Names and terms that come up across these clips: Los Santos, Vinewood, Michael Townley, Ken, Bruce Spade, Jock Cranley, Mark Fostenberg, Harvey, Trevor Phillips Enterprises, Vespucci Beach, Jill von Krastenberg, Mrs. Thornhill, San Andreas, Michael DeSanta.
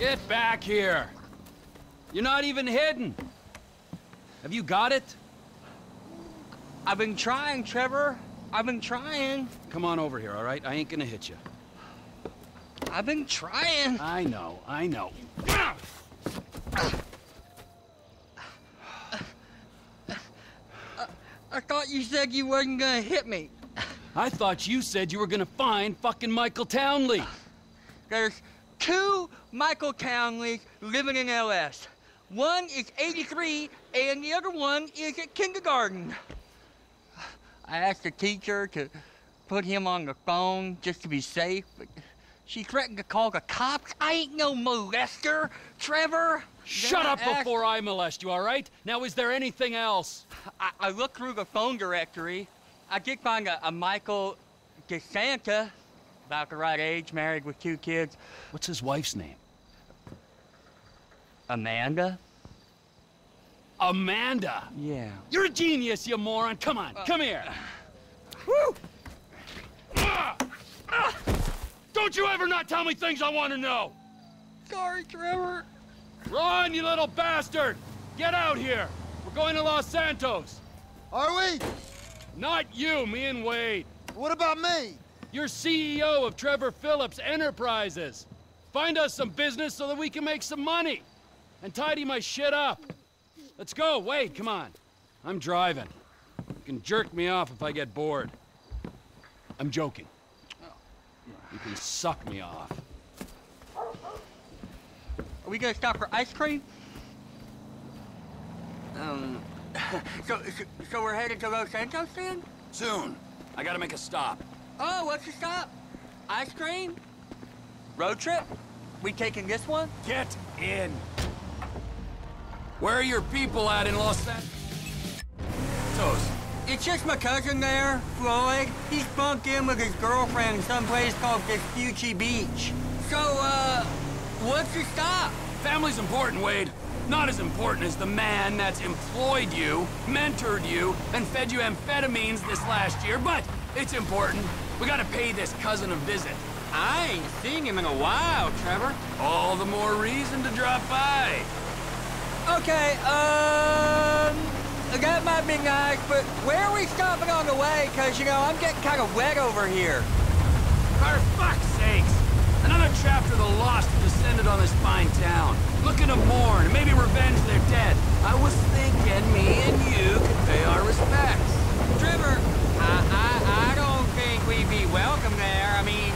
Get back here! You're not even hidden! Have you got it? I've been trying, Trevor. I've been trying. Come on over here, all right? I ain't gonna hit you. I've been trying. I know, I know. I thought you said you wasn't gonna hit me. I thought you said you were gonna find fucking Michael Townley. There's two Michael Townleys living in LS. One is 83, and the other one is at kindergarten. I asked the teacher to put him on the phone just to be safe, but she threatened to call the cops. I ain't no molester, Trevor. Shut up before I molest you, all right? Now, is there anything else? I looked through the phone directory. I did find a Michael DeSanta, about the right age, married with two kids. What's his wife's name? Amanda. Amanda? Yeah. You're a genius, you moron. Come on, come here. Woo! Don't you ever not tell me things I want to know! Sorry, Trevor. Ron, you little bastard! Get out here! We're going to Los Santos. Are we? Not you, me and Wade. What about me? You're CEO of Trevor Phillips Enterprises. Find us some business so that we can make some money. And tidy my shit up. Let's go, Wade, come on. I'm driving. You can jerk me off if I get bored. I'm joking. You can suck me off. Are we gonna stop for ice cream? So we're headed to Los Santos then? Soon. I gotta make a stop. Oh, what's the stop? Ice cream? Road trip? We taking this one? Get in. Where are your people at in Los Santos? It's just my cousin there, Floyd. He spunked in with his girlfriend someplace called Vespucci Beach. So, what's the stop? Family's important, Wade. Not as important as the man that's employed you, mentored you, and fed you amphetamines this last year, but it's important. We gotta pay this cousin a visit. I ain't seen him in a while, Trevor. All the more reason to drop by. Okay, that might be nice, but where are we stopping on the way? Cause, you know, I'm getting kind of wet over here. For fuck's sakes! Another chapter of the lost descended on this fine town. Looking to mourn and maybe revenge their dead. I was thinking me and you could pay our respects. Trevor, I don't think we'd be welcome there. I mean,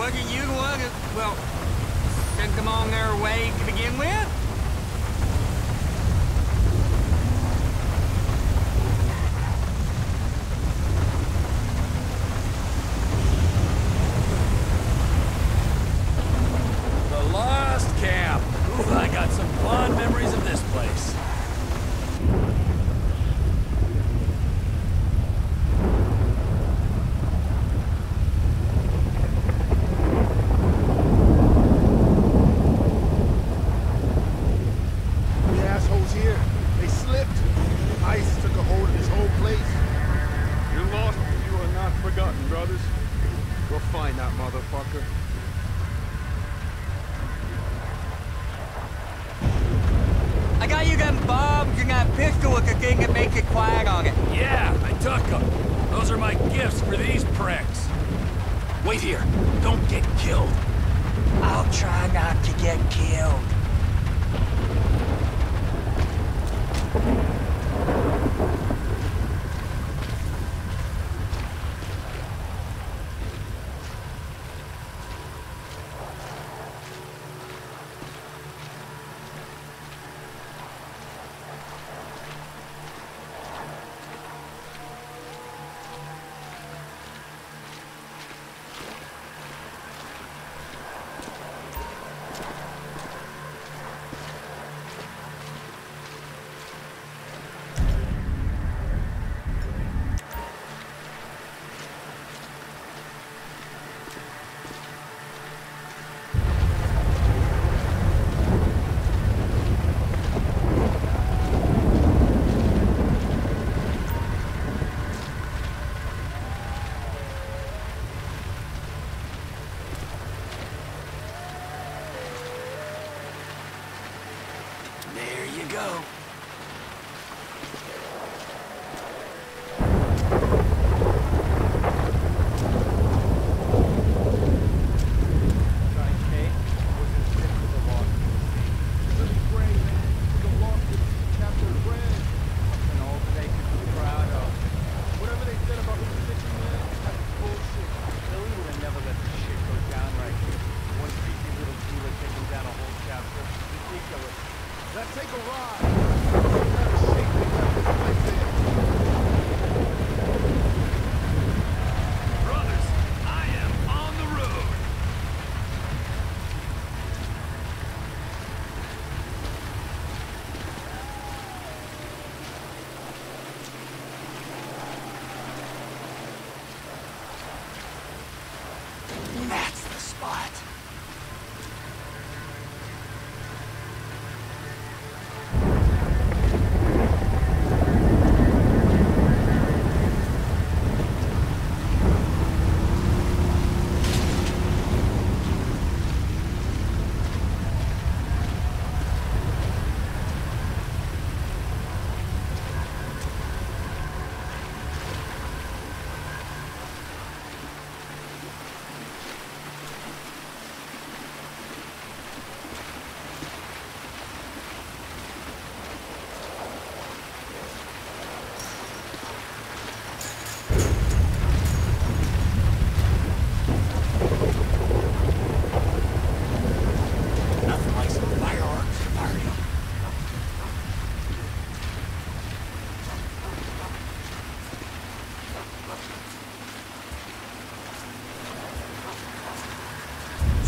wasn't you the one that, well, sent them on their way to begin with? go.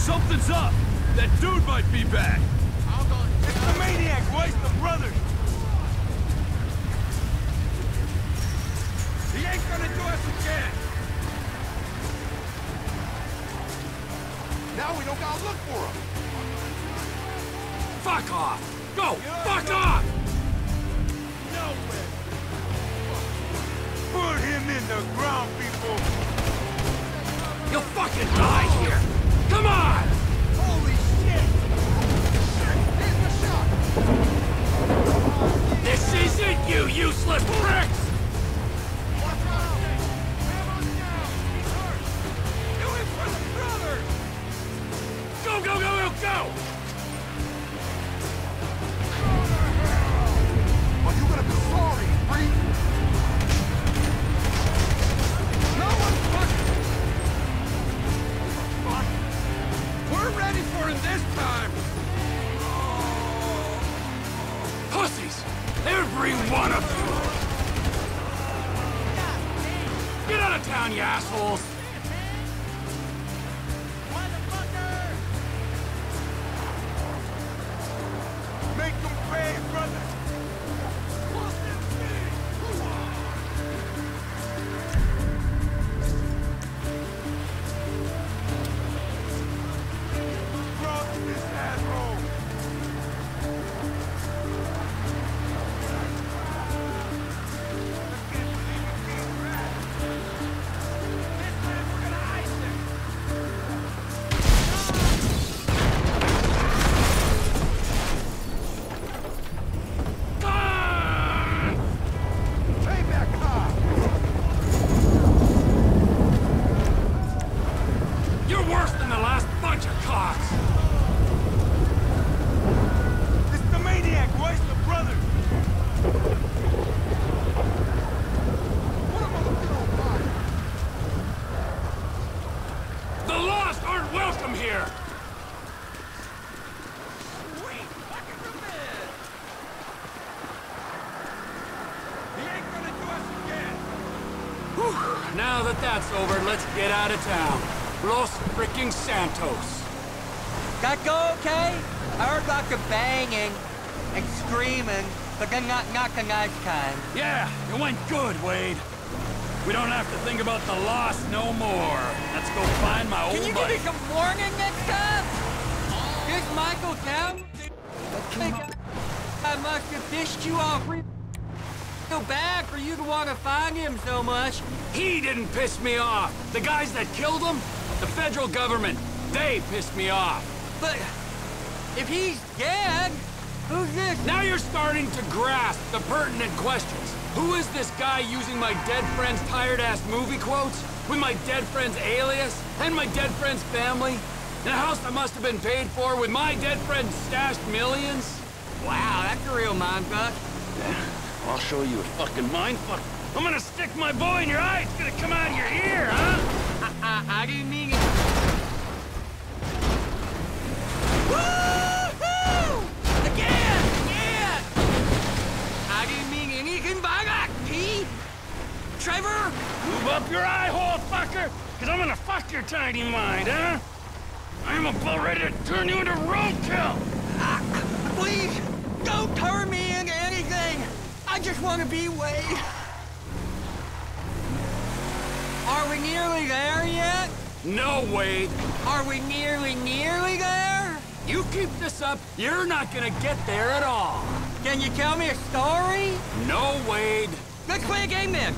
Something's up! That dude might be back! It's the maniac wasting the brothers! He ain't gonna do us again! Now we don't gotta look for him! Fuck off! Go! Yeah, fuck off! Nowhere! Put him in the ground, people! You'll fucking die here! Come on! Holy shit! Shit! Here's the shot! This isn't you, useless pricks! Watch out! Have us down! He's hurt! Do it for the brothers! Go, go, go, go, go! Are you gonna be sorry, freak? No one's fucking... We're ready for him this time! Pussies! Every one of you! Get out of town, you assholes! Make them pay, brother! Over, let's get out of town. Los freaking Santos. That go okay? I heard lots of banging and screaming, but then not the nice kind. Yeah, it went good, Wade. We don't have to think about the loss no more. Let's go find my old buddy. Can you give me some warning next time? Here's Michael down. I must have pissed you off. So bad for you to want to find him so much. He didn't piss me off. The guys that killed him, the federal government, they pissed me off. But if he's dead, Who's this? Now you're starting to grasp the pertinent questions. Who is this guy using my dead friend's tired-ass movie quotes? With my dead friend's alias? And my dead friend's family? In a house that must have been paid for with my dead friend's stashed millions? Wow, that's a real mindfuck. Yeah, I'll show you a fucking mindfuck. I'm gonna stick my bow in your eye! It's gonna come out of your ear, huh? I didn't mean it. Woo-hoo! Again! Again! I didn't mean anything by that, Pete! Trevor! Move up your eye hole, fucker! Cause I'm gonna fuck your tiny mind, huh? I'm about ready to turn you into roadkill! Please, don't turn me into anything! I just want to be Wade. Are we nearly there yet? No, Wade. Are we nearly there? You keep this up, you're not gonna get there at all. Can you tell me a story? No, Wade. Let's play a game then.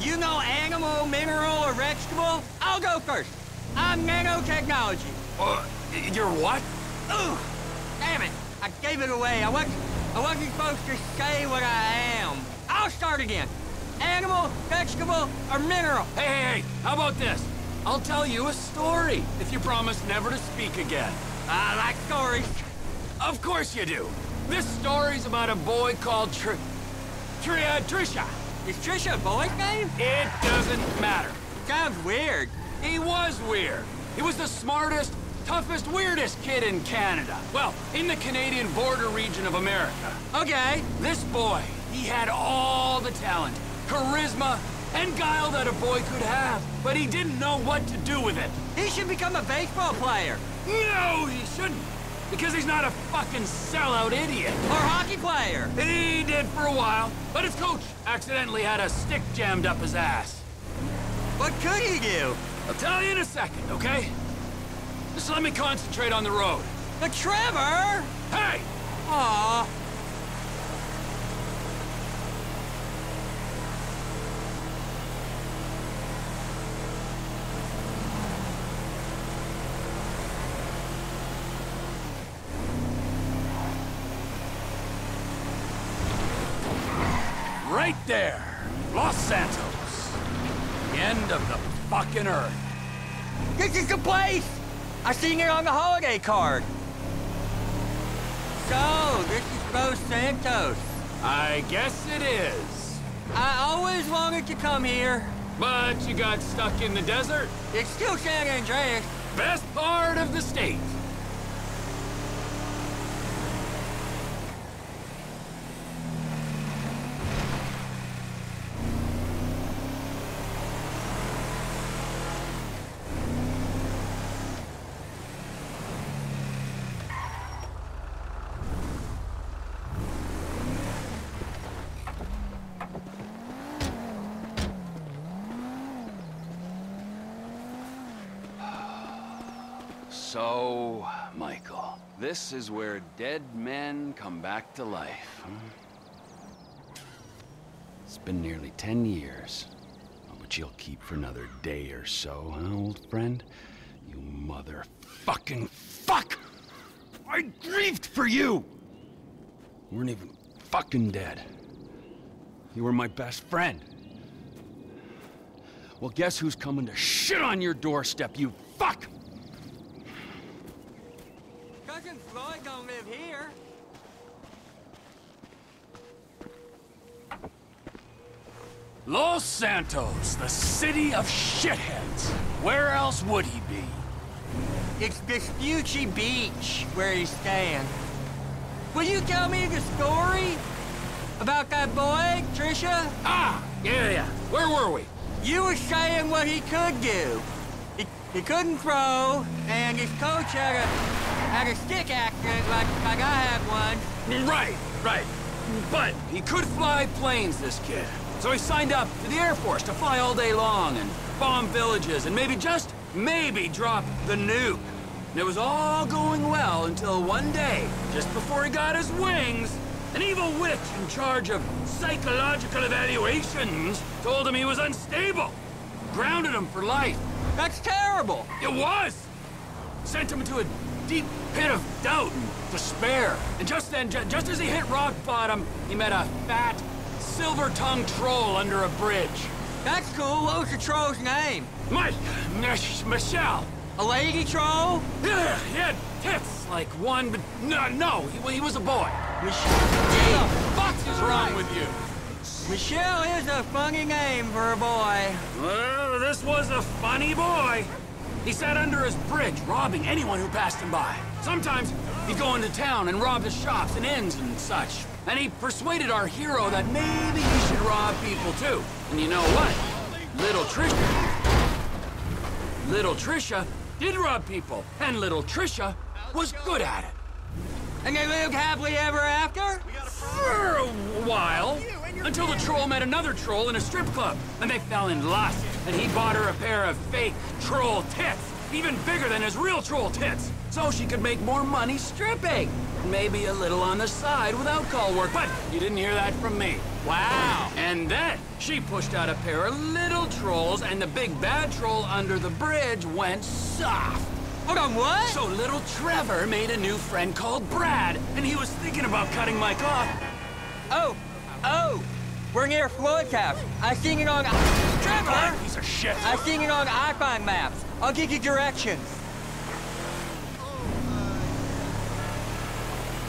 You know animal, mineral, or vegetable? I'll go first. I'm nanotechnology. You're what? Ooh, damn it. I gave it away. I wasn't supposed to say what I am. I'll start again. Animal, vegetable, or mineral? Hey, how about this? I'll tell you a story if you promise never to speak again. I like stories. Of course you do. This story's about a boy called Trisha. Is Trisha a boy's name? It doesn't matter. Sounds weird. He was weird. He was the smartest, toughest, weirdest kid in Canada. Well, in the Canadian border region of America. Okay. This boy, he had all the talent, charisma, and guile that a boy could have, but he didn't know what to do with it. He should become a baseball player. No, he shouldn't, because he's not a fucking sellout idiot. Or hockey player. He did for a while, but his coach accidentally had a stick jammed up his ass. What could he do? I'll tell you in a second, okay? Just let me concentrate on the road. But Trevor! Hey! Aw. Right there. Los Santos. The end of the fucking earth. This is the place! I seen it on the holiday card. So, this is Los Santos. I guess it is. I always wanted to come here. But you got stuck in the desert? It's still San Andreas. Best part of the state. So, Michael, this is where dead men come back to life, huh? It's been nearly 10 years. Oh, but you'll keep for another day or so, huh, old friend? You motherfucking fuck! I grieved for you! You weren't even fucking dead. You were my best friend. Well, guess who's coming to shit on your doorstep, you fuck! Cousin Floyd don't live here. Los Santos, the city of shitheads. Where else would he be? It's Vespucci Beach where he's staying. Will you tell me the story about that boy, Trisha? Yeah. Where were we? You were saying what he could do. He couldn't throw, and his coach had a stick accident like I had one. Right. But he could fly planes, this kid. So he signed up to the Air Force to fly all day long and bomb villages and maybe, just maybe, drop the nuke. And it was all going well until one day, just before he got his wings, an evil witch in charge of psychological evaluations told him he was unstable. Grounded him for life. That's terrible! It was! sent him into a deep pit of doubt and despair. And just then, just as he hit rock bottom, he met a fat, silver-tongued troll under a bridge. That's cool. What was the troll's name? Mike. Michelle. A lady troll? Yeah, he had tits like one, but no, he was a boy. Michelle. What the fuck is wrong with you? Michelle is a funny name for a boy. Well, this was a funny boy. He sat under his bridge, robbing anyone who passed him by. Sometimes he'd go into town and rob the shops and inns and such. And he persuaded our hero that maybe he should rob people too. And you know what? Little Trisha did rob people, and Little Trisha was good at it. And they lived happily ever after? For a while. Until the troll met another troll in a strip club, and they fell in lust, and he bought her a pair of fake troll tits, even bigger than his real troll tits, so she could make more money stripping, maybe a little on the side without call work, but you didn't hear that from me. Wow. And then she pushed out a pair of little trolls, and the big bad troll under the bridge went soft. Hold on, what? So little Trevor made a new friend called Brad, and he was thinking about cutting Mike off. Oh, we're near Floyd's house. I seen it on... Trevor! Piece of shit. I seen it on iPhone maps. I'll give you directions.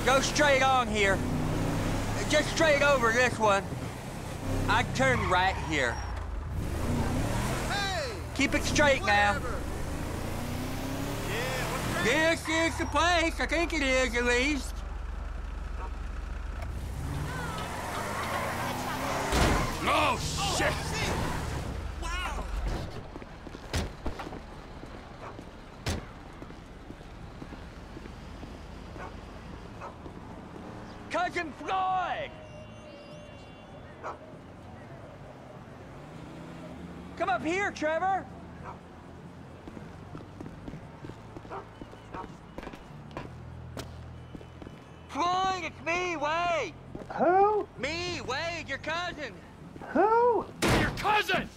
Go straight on here. Just straight over this one. I turn right here. Hey! Keep it straight now. Yeah, this is the place. I think it is, at least. Oh, shit! Wow! Cousin Floyd! Come up here, Trevor! Floyd, it's me, Wade! Who? Me, Wade, your cousin! Who? Your cousin!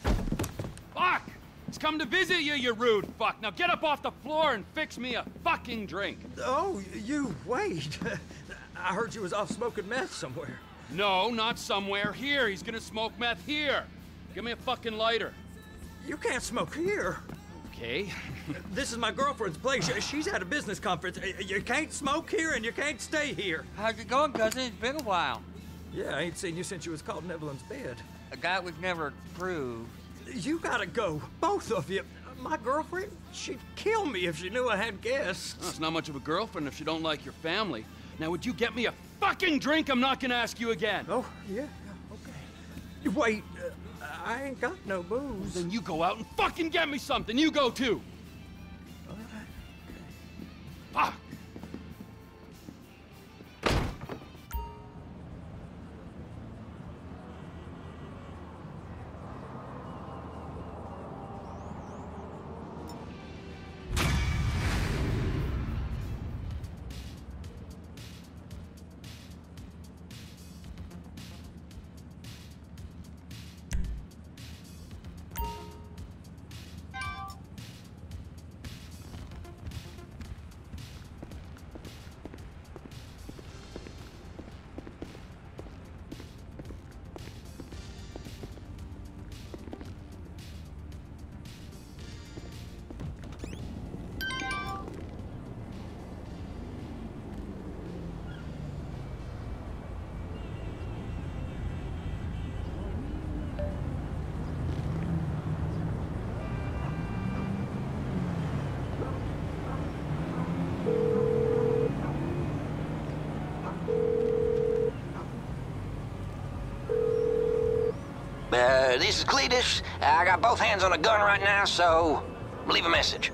Fuck! He's come to visit you, you rude fuck. Now get up off the floor and fix me a fucking drink. Oh, you wait. I heard you was off smoking meth somewhere. No, not somewhere. Here. He's gonna smoke meth here. Give me a fucking lighter. You can't smoke here. Okay. This is my girlfriend's place. She's at a business conference. You can't smoke here and you can't stay here. How's it going, cousin? It's been a while. Yeah, I ain't seen you since you was caught in Evelyn's bed. A guy we've never proved. You gotta go, both of you. My girlfriend, she'd kill me if she knew I had guests. Well, it's not much of a girlfriend if she don't like your family. Now, would you get me a fucking drink? I'm not gonna ask you again. Oh, yeah, okay. Wait, I ain't got no booze. Well, then you go out and fucking get me something. You go, too. All right, okay. Fuck. This is Cletus. I got both hands on a gun right now, so leave a message.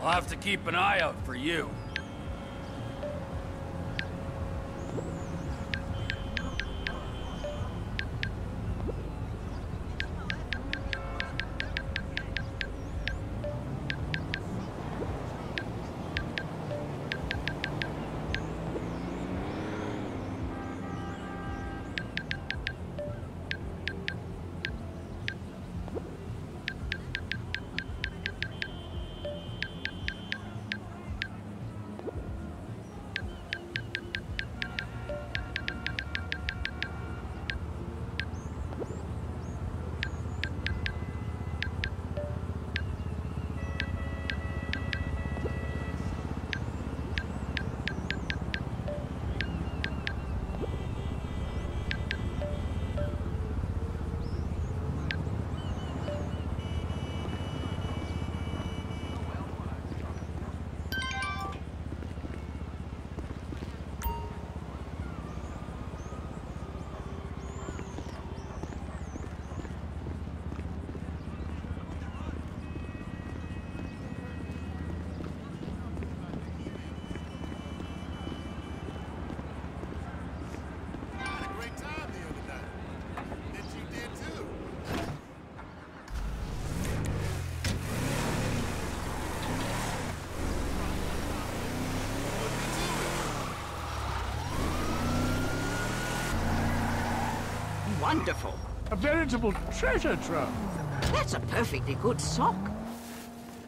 I'll have to keep an eye out for you. wonderful. A veritable treasure trove. That's a perfectly good sock.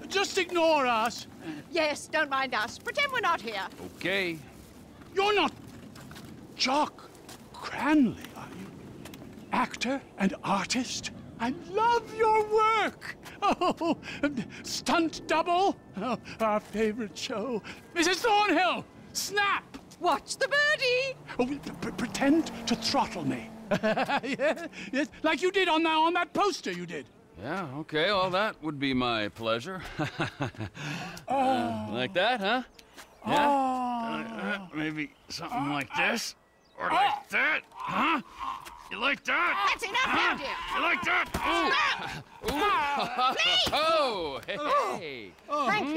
Just ignore us. Yes, don't mind us. Pretend we're not here. Okay. You're not Jock Cranley, are you? Actor and artist? I love your work. Oh, stunt double. Oh, our favorite show. Mrs. Thornhill, snap. Watch the birdie. Oh, pretend to throttle me. Yes, like you did on that poster you did. Yeah, okay, well, that would be my pleasure. Like that, huh? Yeah? Maybe something like this, or like that, huh? You like that? That's enough, now, dear. You like that? Ooh. Stop! Please! Oh, hey! Thank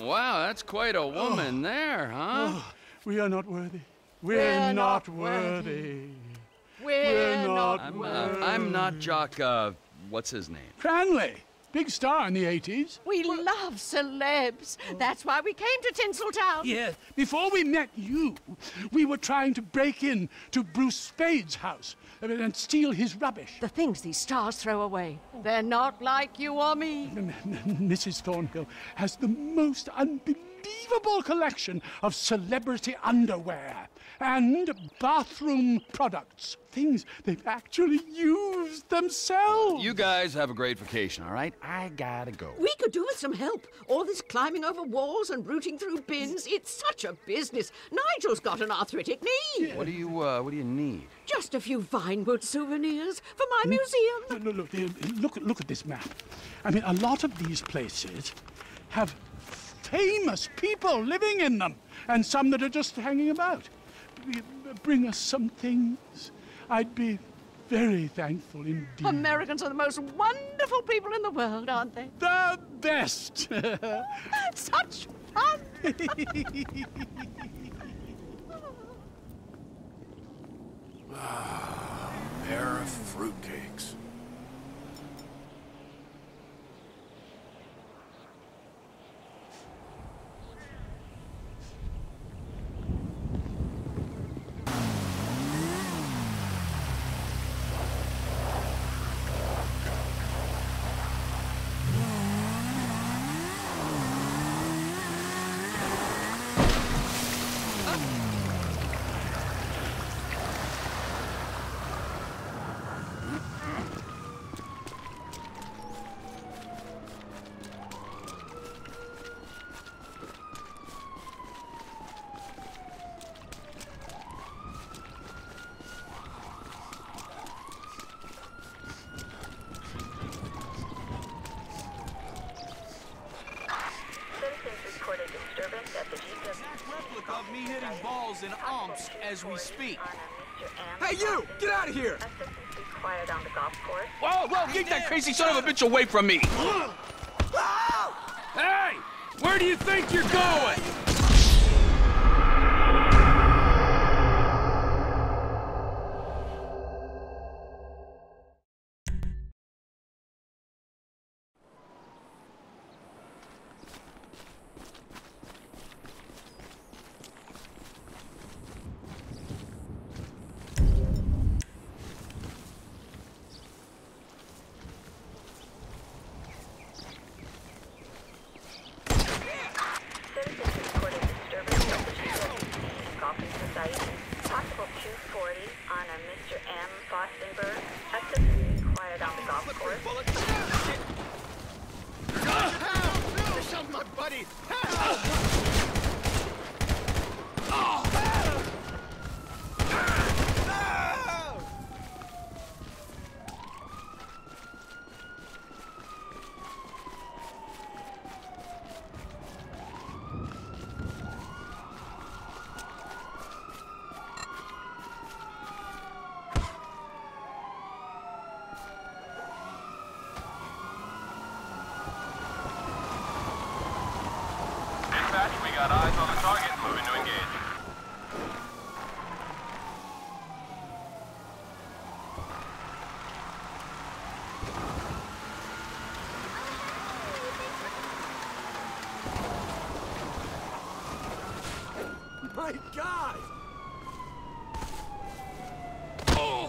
you. Wow, that's quite a woman there, huh? Oh, we are not worthy. We're not worthy. We're not worthy. I'm not Jock, what's his name? Cranley. Big star in the 80s. We love celebs. That's why we came to Tinseltown. Yes. Before we met you, we were trying to break in to Bruce Spade's house and steal his rubbish. The things these stars throw away. They're not like you or me. Mrs. Thornhill has the most unbelievable collection of celebrity underwear and bathroom products. Things they've actually used themselves. You guys have a great vacation, all right? I gotta go. We could do with some help. All this climbing over walls and rooting through bins, it's such a business. Nigel's got an arthritic knee. Yeah. What do you need? Just a few Vinewood souvenirs for my museum. Look at this map. I mean, a lot of these places have famous people living in them, and some that are just hanging about. Bring us some things. I'd be very thankful indeed. Americans are the most wonderful people in the world, aren't they? The best! Such fun! Ah, a pair of fruitcakes. And umps as we speak. Hey, you! Get out of here! Whoa! Get that crazy son of a bitch away from me! Hey! Where do you think you're going? My God! Oh!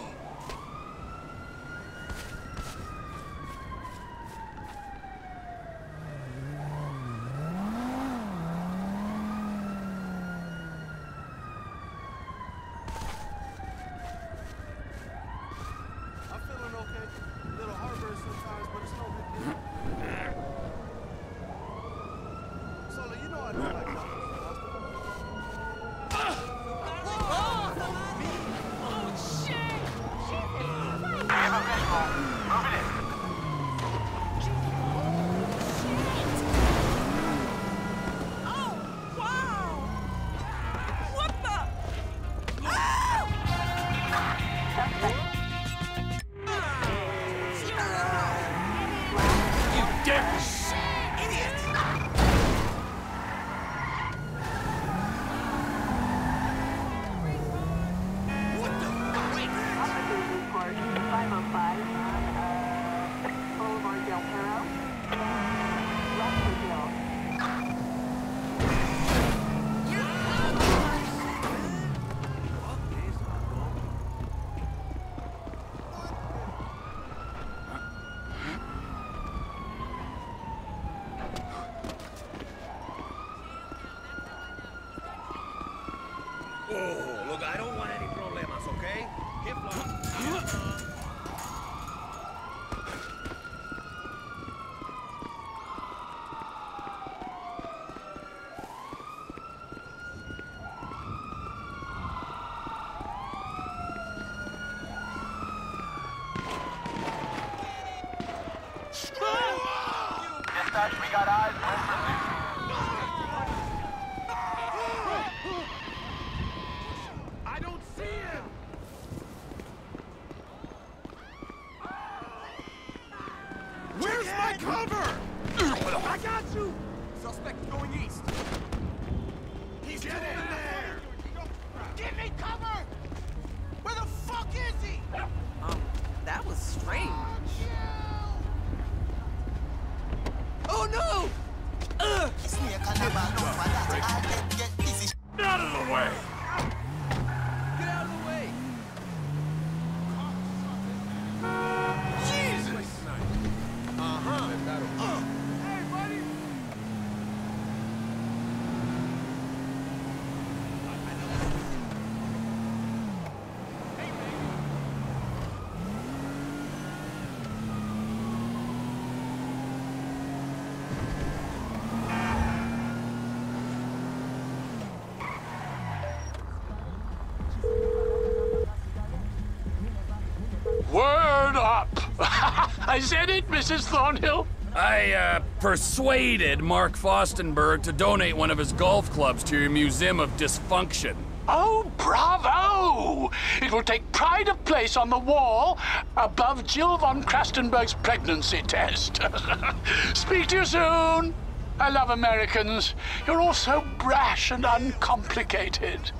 We got eyes on the... I said it, Mrs. Thornhill. I persuaded Mark Fostenberg to donate one of his golf clubs to your Museum of Dysfunction. Oh, bravo! It will take pride of place on the wall above Jill von Krastenberg's pregnancy test. Speak to you soon. I love Americans. You're all so brash and uncomplicated.